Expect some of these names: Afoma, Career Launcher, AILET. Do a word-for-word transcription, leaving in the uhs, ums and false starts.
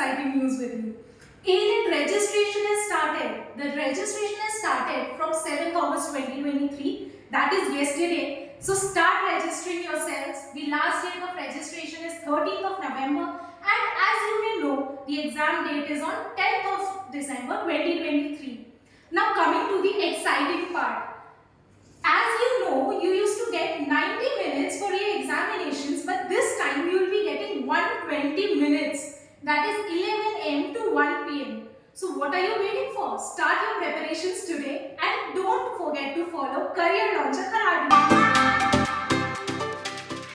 exciting news with you. AILET registration has started. The registration has started from seventh August twenty twenty-three. That is yesterday. So start registering yourselves. The last date of registration is thirteenth of November, and as you may know, the exam date is on tenth of December twenty twenty-three. Now coming to the exciting part. As you know, you used to get ninety minutes for your examinations, but this time you will be getting one hundred twenty minutes. That is eleven A M to one P M So what are you waiting for? Start your preparations today and don't forget to follow Career Launcher Karate.